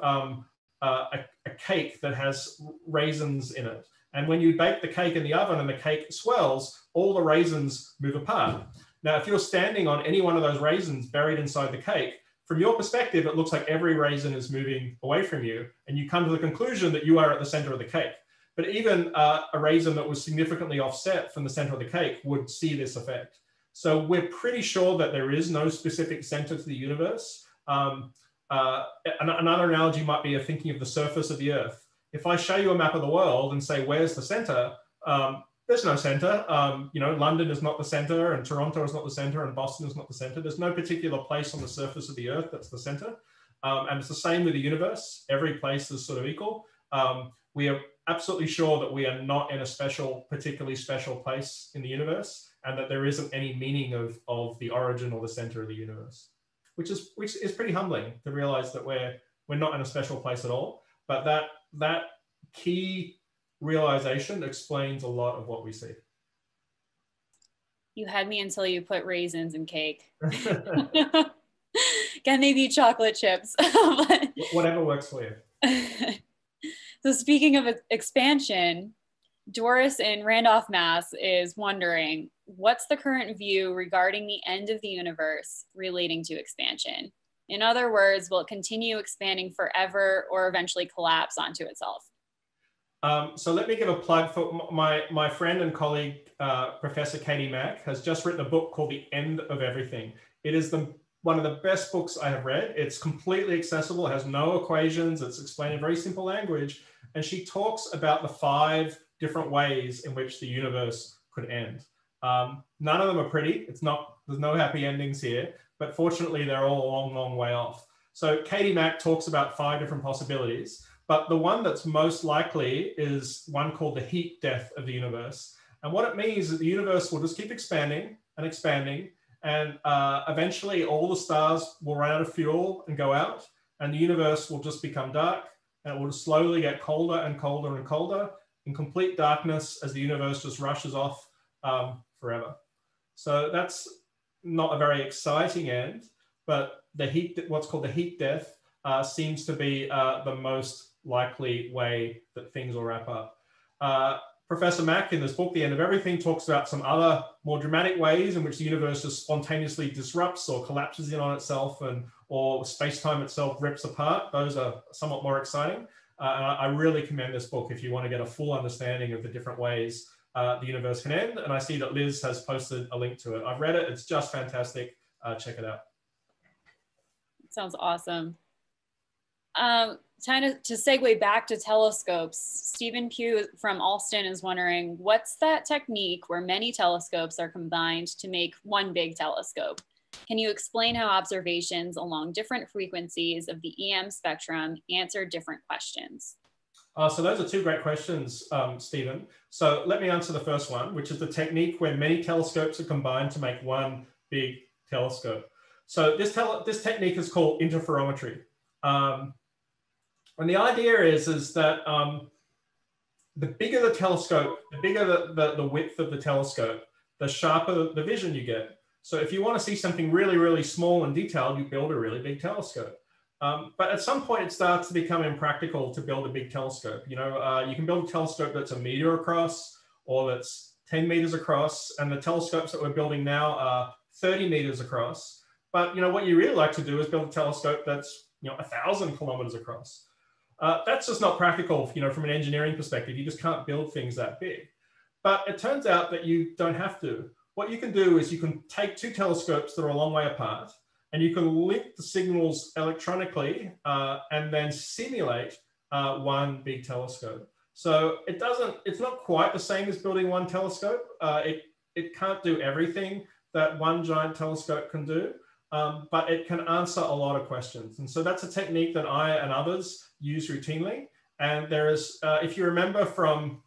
a cake that has raisins in it. And when you bake the cake in the oven and the cake swells, all the raisins move apart. Now, if you're standing on any one of those raisins buried inside the cake, from your perspective, it looks like every raisin is moving away from you. And you come to the conclusion that you are at the center of the cake. But even a raisin that was significantly offset from the center of the cake would see this effect. So we're pretty sure that there is no specific center to the universe. Another analogy might be of thinking of the surface of the Earth. If I show you a map of the world and say, where's the center? There's no center. You know, London is not the center, and Toronto is not the center, and Boston is not the center. There's no particular place on the surface of the Earth that's the center. And it's the same with the universe. Every place is sort of equal. We are absolutely sure that we are not in a particularly special place in the universe, and that there isn't any meaning of the origin or the center of the universe, which is pretty humbling to realize that we're not in a special place at all. But that key realization explains a lot of what we see. You had me until you put raisins in cake. Can they be chocolate chips? Whatever works for you. So speaking of expansion, Doris in Randolph, Mass is wondering, what's the current view regarding the end of the universe relating to expansion? In other words, will it continue expanding forever or eventually collapse onto itself? So let me give a plug for my friend and colleague, Professor Katie Mack, has just written a book called The End of Everything. It is one of the best books I have read. It's completely accessible, has no equations, it's explained in very simple language. And she talks about the 5 different ways in which the universe could end. None of them are pretty. There's no happy endings here, but fortunately they're all a long, long way off. So Katie Mack talks about 5 different possibilities, but the one that's most likely is one called the heat death of the universe. And what it means is the universe will just keep expanding and expanding, and eventually all the stars will run out of fuel and go out, and the universe will just become dark, and it will just slowly get colder and colder and colder in complete darkness as the universe just rushes off forever. So that's not a very exciting end, but what's called the heat death seems to be the most likely way that things will wrap up. Professor Mack, in this book, The End of Everything, talks about some other more dramatic ways in which the universe just spontaneously disrupts or collapses in on itself, or space-time itself rips apart. Those are somewhat more exciting. And I really commend this book if you want to get a full understanding of the different ways the universe can end. And I see that Liz has posted a link to it. I've read it. It's just fantastic. Check it out. Sounds awesome. Kind of to segue back to telescopes, Stephen Pugh from Alston is wondering, what's that technique where many telescopes are combined to make one big telescope? Can you explain how observations along different frequencies of the EM spectrum answer different questions? So those are two great questions, Stephen. So let me answer the first one, which is the technique where many telescopes are combined to make one big telescope. So this technique is called interferometry. And the idea is that the bigger the telescope, the bigger the width of the telescope, the sharper the vision you get. So if you want to see something really, really small and detailed, you build a really big telescope. But at some point, it starts to become impractical to build a big telescope. You know, you can build a telescope that's 1 meter across or that's 10 meters across. And the telescopes that we're building now are 30 meters across. But, you know, what you really like to do is build a telescope that's, you know, 1,000 kilometers across. That's just not practical, you know, from an engineering perspective. You just can't build things that big. But it turns out that you don't have to. What you can do is you can take two telescopes that are a long way apart, and you can link the signals electronically and then simulate one big telescope. So it doesn't, it's not quite the same as building one telescope. It can't do everything that one giant telescope can do, but it can answer a lot of questions. And so that's a technique that I and others use routinely. And there is, if you remember from,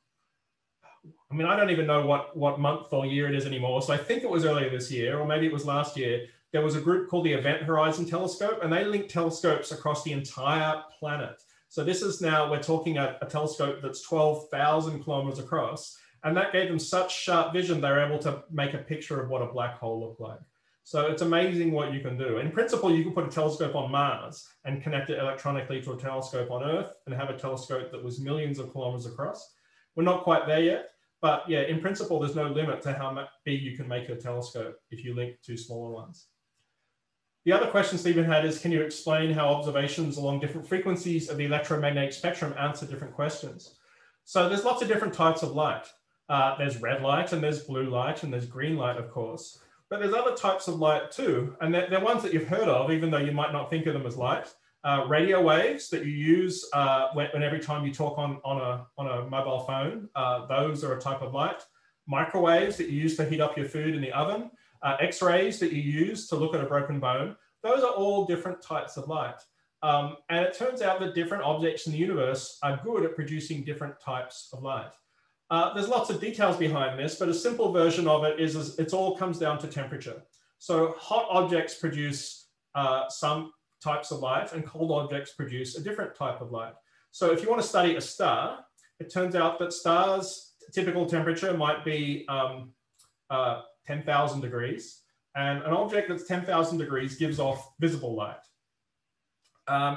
I mean, I don't even know what month or year it is anymore. So I think it was earlier this year, or maybe it was last year, there was a group called the Event Horizon Telescope, and they linked telescopes across the entire planet. So this is now, we're talking a telescope that's 12,000 kilometers across, and that gave them such sharp vision, they were able to make a picture of what a black hole looked like. So it's amazing what you can do. In principle, you could put a telescope on Mars and connect it electronically to a telescope on Earth and have a telescope that was millions of kilometers across. We're not quite there yet, but yeah, in principle, there's no limit to how big you can make a telescope if you link two smaller ones. The other question Stephen had is, can you explain how observations along different frequencies of the electromagnetic spectrum answer different questions? So there's lots of different types of light. There's red light and there's blue light and there's green light, of course. But there's other types of light too. And they're ones that you've heard of, even though you might not think of them as light. Radio waves that you use every time you talk on a mobile phone, those are a type of light. Microwaves that you use to heat up your food in the oven. X-rays that you use to look at a broken bone. Those are all different types of light. And it turns out that different objects in the universe are good at producing different types of light. There's lots of details behind this, but a simple version of it is it all comes down to temperature. So hot objects produce some types of light and cold objects produce a different type of light. So if you want to study a star, it turns out that stars' typical temperature might be 10,000 degrees. And an object that's 10,000 degrees gives off visible light.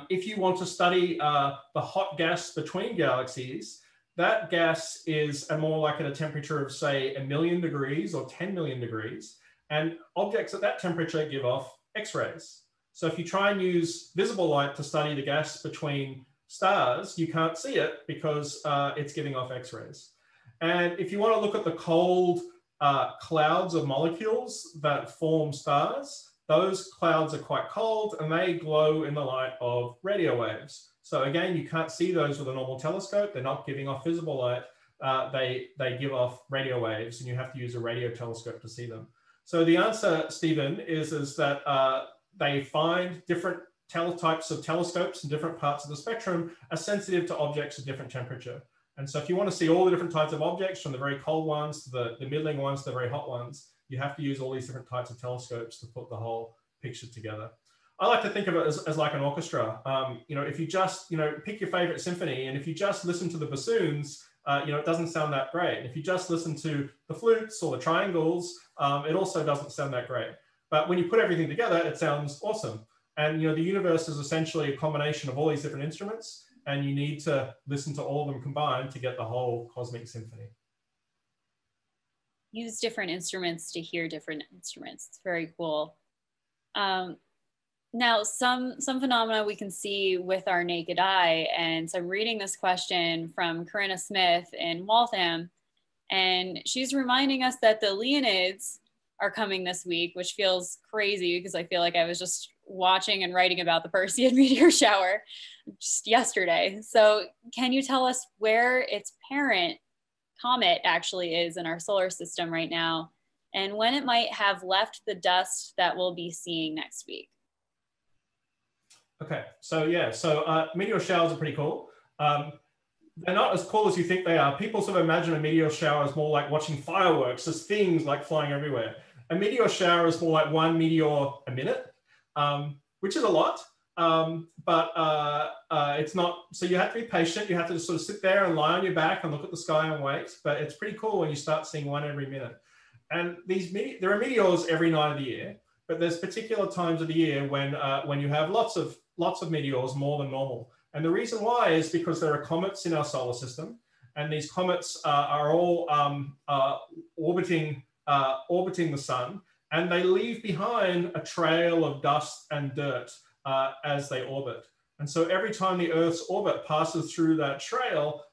If you want to study the hot gas between galaxies, that gas is more like at a temperature of, say, 1 million degrees or 10 million degrees. And objects at that temperature give off X-rays. So if you try and use visible light to study the gas between stars, you can't see it because it's giving off X-rays. And if you want to look at the cold clouds of molecules that form stars, those clouds are quite cold and they glow in the light of radio waves. So again, you can't see those with a normal telescope. They're not giving off visible light. They give off radio waves and you have to use a radio telescope to see them. So the answer, Stephen, is that they find different types of telescopes in different parts of the spectrum are sensitive to objects at different temperature. And so if you want to see all the different types of objects, from the very cold ones to the middling ones to the very hot ones, you have to use all these different types of telescopes to put the whole picture together. I like to think of it as like an orchestra. You know, if you just, you know, pick your favorite symphony and if you just listen to the bassoons, you know, it doesn't sound that great. If you just listen to the flutes or the triangles, it also doesn't sound that great. But when you put everything together, it sounds awesome. And, you know, the universe is essentially a combination of all these different instruments and you need to listen to all of them combined to get the whole cosmic symphony. Use different instruments to hear different instruments. It's very cool. Now, some phenomena we can see with our naked eye, and so I'm reading this question from Corinna Smith in Waltham, and she's reminding us that the Leonids are coming this week, which feels crazy because I feel like I was just watching and writing about the Perseid meteor shower just yesterday. So can you tell us where its parent comet actually is in our solar system right now, and when it might have left the dust that we'll be seeing next week? Okay, so yeah, so meteor showers are pretty cool. They're not as cool as you think they are. People sort of imagine a meteor shower is more like watching fireworks. There's things like flying everywhere. A meteor shower is more like one meteor a minute, which is a lot, but it's not, so you have to be patient. You have to just sort of sit there and lie on your back and look at the sky and wait, but it's pretty cool when you start seeing one every minute. And these, there are meteors every night of the year, but there's particular times of the year when you have lots of meteors, more than normal. And the reason why is because there are comets in our solar system, and these comets are all orbiting the sun, and they leave behind a trail of dust and dirt as they orbit. And so every time the Earth's orbit passes through that trail,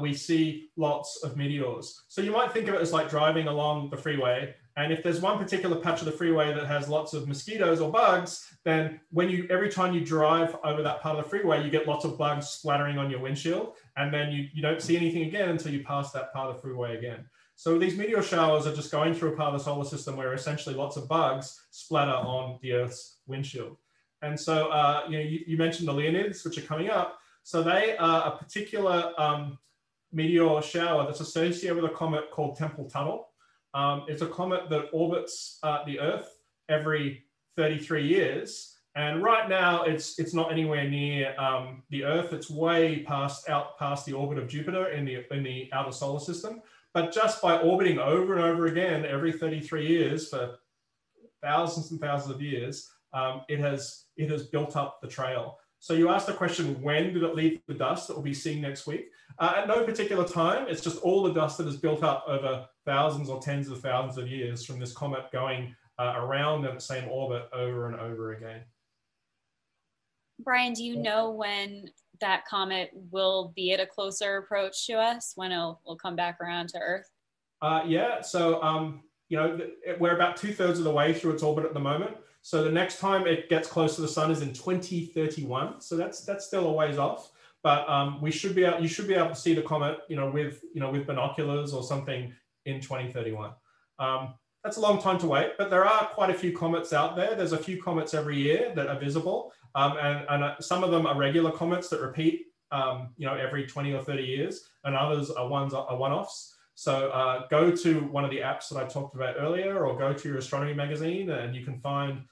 we see lots of meteors. So you might think of it as like driving along the freeway, and if there's one particular patch of the freeway that has lots of mosquitoes or bugs, then when you, every time you drive over that part of the freeway, you get lots of bugs splattering on your windshield, and then you don't see anything again until you pass that part of the freeway again. So these meteor showers are just going through a part of the solar system where essentially lots of bugs splatter on the Earth's windshield. And so you mentioned the Leonids, which are coming up. So they are a particular meteor shower that's associated with a comet called Tempel-Tuttle. It's a comet that orbits the Earth every 33 years. And right now it's not anywhere near the Earth. It's way out past the orbit of Jupiter in the outer solar system. But just by orbiting over and over again every 33 years for thousands and thousands of years, it has built up the trail. So you asked the question, when did it leave the dust that we'll be seeing next week? At no particular time, it's just all the dust that has built up over thousands or tens of thousands of years from this comet going around in the same orbit over and over again. Brian, do you know when that comet will be at a closer approach to us, when it'll come back around to Earth? Yeah, so we're about 2/3 of the way through its orbit at the moment. So the next time it gets close to the sun is in 2031. So that's still a ways off, but you should be able to see the comet, with binoculars or something in 2031. That's a long time to wait, but there are quite a few comets out there. There's a few comets every year that are visible, and some of them are regular comets that repeat, every 20 or 30 years, and others are one-offs. So go to one of the apps that I talked about earlier, or go to your astronomy magazine, and you can find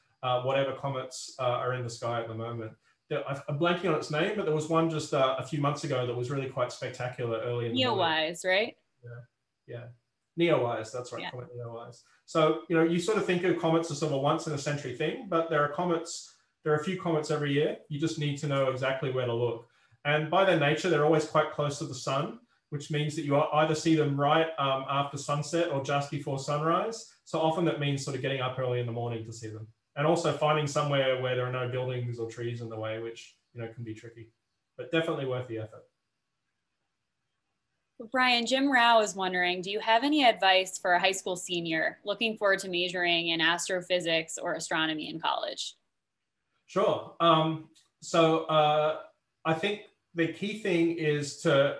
whatever comets are in the sky at the moment. I'm blanking on its name, but there was one just a few months ago that was really quite spectacular early in the morning. Neowise, right? Yeah. Neowise, that's right. Yeah. Comet Neowise. So, you sort of think of comets as sort of a once in a century thing, but there are a few comets every year. You just need to know exactly where to look. And by their nature, they're always quite close to the sun, which means that you either see them right after sunset or just before sunrise. So often that means sort of getting up early in the morning to see them, and also finding somewhere where there are no buildings or trees in the way, which can be tricky, but definitely worth the effort. Well, Brian, Jim Rao is wondering, do you have any advice for a high school senior looking forward to majoring in astrophysics or astronomy in college? Sure. I think the key thing is to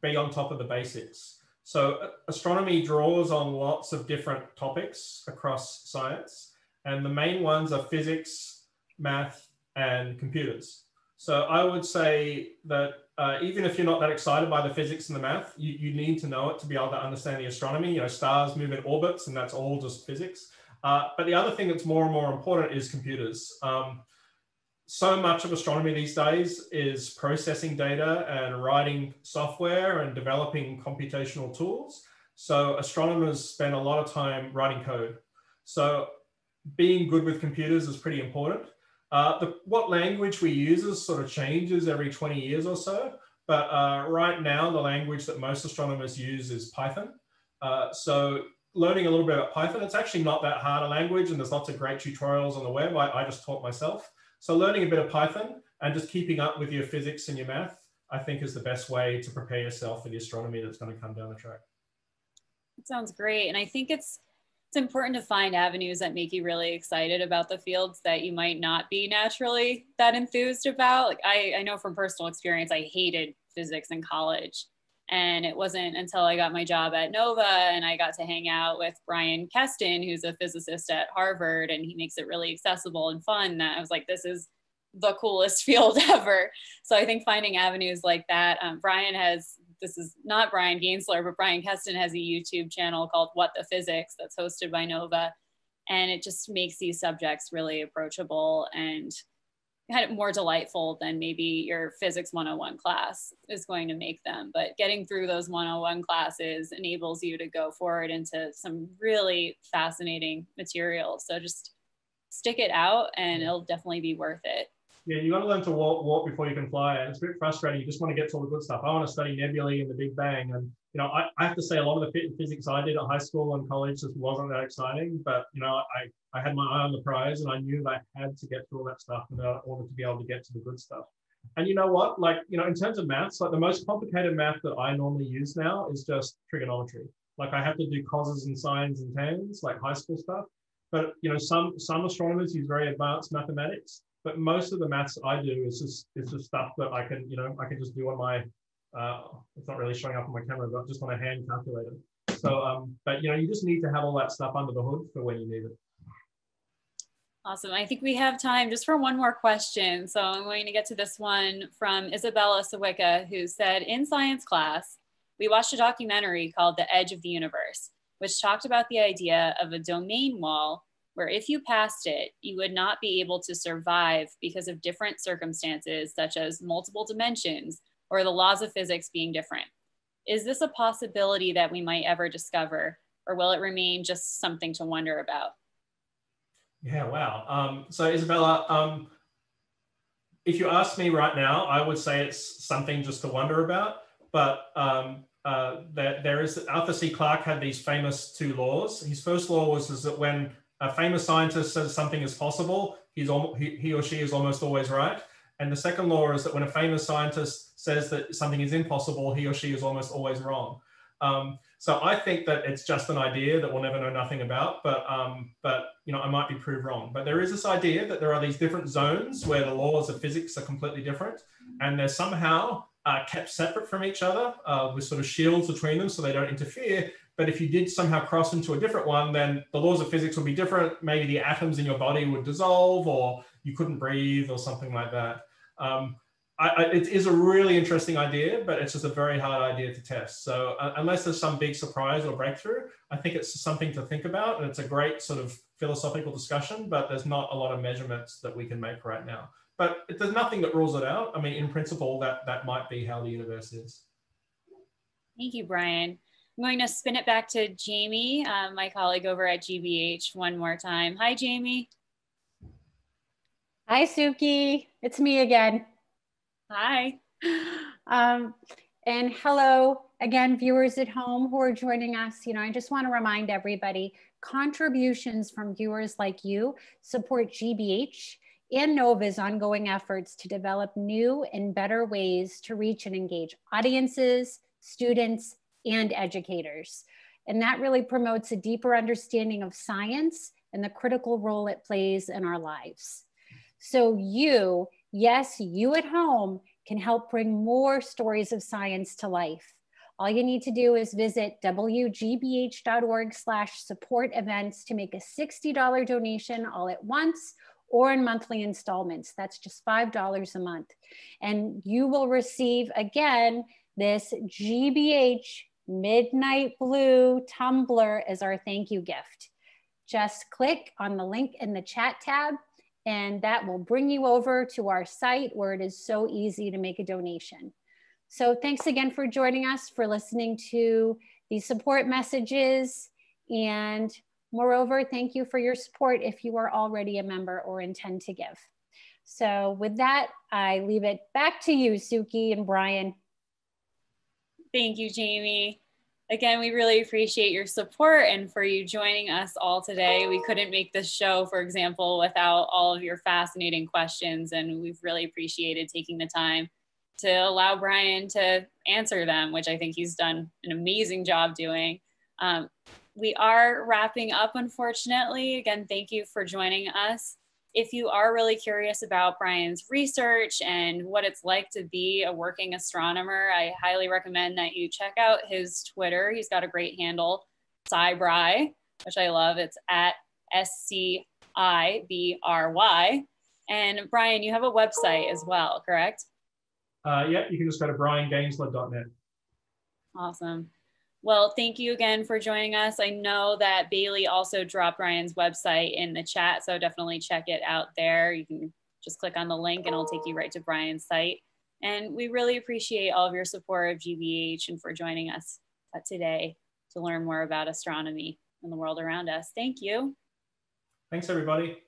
be on top of the basics. So astronomy draws on lots of different topics across science, and the main ones are physics, math, and computers. So I would say that even if you're not that excited by the physics and the math, you need to know it to be able to understand the astronomy. Stars move in orbits, and that's all just physics. But the other thing that's more and more important is computers. So much of astronomy these days is processing data and writing software and developing computational tools. So astronomers spend a lot of time writing code. So being good with computers is pretty important. What language we use sort of changes every 20 years or so. But right now, the language that most astronomers use is Python. So learning a little bit about Python, it's actually not that hard a language, and there's lots of great tutorials on the web. I just taught myself. So learning a bit of Python and just keeping up with your physics and your math, I think, is the best way to prepare yourself for the astronomy that's going to come down the track. That sounds great. And I think it's it's important to find avenues that make you really excited about the fields that you might not be naturally that enthused about. Like I know from personal experience, I hated physics in college. And it wasn't until I got my job at Nova and I got to hang out with Brian Keston, who's a physicist at Harvard, and he makes it really accessible and fun, that I was like, this is the coolest field ever. So I think finding avenues like that. Brian has, this is not Bryan Gaensler, but Brian Keston has a YouTube channel called What the Physics that's hosted by Nova. And it just makes these subjects really approachable and kind of more delightful than maybe your physics 101 class is going to make them. But getting through those 101 classes enables you to go forward into some really fascinating material. So just stick it out and it'll definitely be worth it. Yeah, you got to learn to walk before you can fly. And it's a bit frustrating. You just want to get to all the good stuff. I want to study nebulae and the Big Bang. And, you know, I have to say a lot of the physics I did at high school and college just wasn't that exciting. But, you know, I had my eye on the prize and I knew that I had to get through all that stuff in order to be able to get to the good stuff. And you know what? Like, you know, in terms of maths, like the most complicated math that I normally use now is just trigonometry. Like I have to do coses and sines and tans, like high school stuff. But, you know, some astronomers use very advanced mathematics. But most of the maths I do is just stuff that I can, you know, I can just do on my, it's not really showing up on my camera, but just on a hand calculator. So, but you know, you just need to have all that stuff under the hood for when you need it. Awesome. I think we have time just for one more question. So I'm going to get to this one from Isabella Sawicka, who said, in science class, we watched a documentary called The Edge of the Universe, which talked about the idea of a domain wall where if you passed it, you would not be able to survive because of different circumstances, such as multiple dimensions or the laws of physics being different. Is this a possibility that we might ever discover, or will it remain just something to wonder about? Yeah, wow. So Isabella, if you ask me right now, I would say it's something just to wonder about, but Arthur C. Clarke had these famous two laws. His first law was that when a famous scientist says something is possible, he or she is almost always right. And the second law is that when a famous scientist says that something is impossible, he or she is almost always wrong. So I think that it's just an idea that we'll never know nothing about, but you know, I might be proved wrong. But there is this idea that there are these different zones where the laws of physics are completely different, and they're somehow kept separate from each other with sort of shields between them so they don't interfere. But if you did somehow cross into a different one, then the laws of physics would be different. Maybe the atoms in your body would dissolve, or you couldn't breathe, or something like that. It is a really interesting idea, but it's just a very hard idea to test. So unless there's some big surprise or breakthrough, I think it's something to think about. And it's a great sort of philosophical discussion, but there's not a lot of measurements that we can make right now. But there's nothing that rules it out. I mean, in principle, that might be how the universe is. Thank you, Brian. I'm going to spin it back to Jamie, my colleague over at GBH, one more time. Hi, Jamie. Hi, Suki. It's me again. Hi. And hello again, viewers at home who are joining us. You know, I just want to remind everybody, contributions from viewers like you support GBH and Nova's ongoing efforts to develop new and better ways to reach and engage audiences, students, and educators. And that really promotes a deeper understanding of science and the critical role it plays in our lives. So you, yes, you at home can help bring more stories of science to life. All you need to do is visit wgbh.org/support events to make a $60 donation all at once, or in monthly installments. That's just $5 a month. And you will receive, again, this GBH Midnight Blue tumbler is our thank you gift. Just click on the link in the chat tab and that will bring you over to our site where it is so easy to make a donation. So thanks again for joining us, for listening to the support messages, and moreover, thank you for your support if you are already a member or intend to give. So with that, I leave it back to you, Suki and Brian. Thank you, Jamie. Again, we really appreciate your support and for you joining us all today. We couldn't make this show, for example, without all of your fascinating questions, and we've really appreciated taking the time to allow Brian to answer them, which I think he's done an amazing job doing. We are wrapping up, unfortunately. Again, thank you for joining us. If you are really curious about Bryan's research and what it's like to be a working astronomer, I highly recommend that you check out his Twitter. He's got a great handle, SciBry, which I love. It's at SciBry. And Bryan, you have a website as well, correct? Yeah, you can just go to BrianGaensler.net. Awesome. Well, thank you again for joining us. I know that Bailey also dropped Bryan's website in the chat, so definitely check it out there. You can just click on the link and it'll take you right to Bryan's site. And we really appreciate all of your support of GBH and for joining us today to learn more about astronomy and the world around us. Thank you. Thanks, everybody.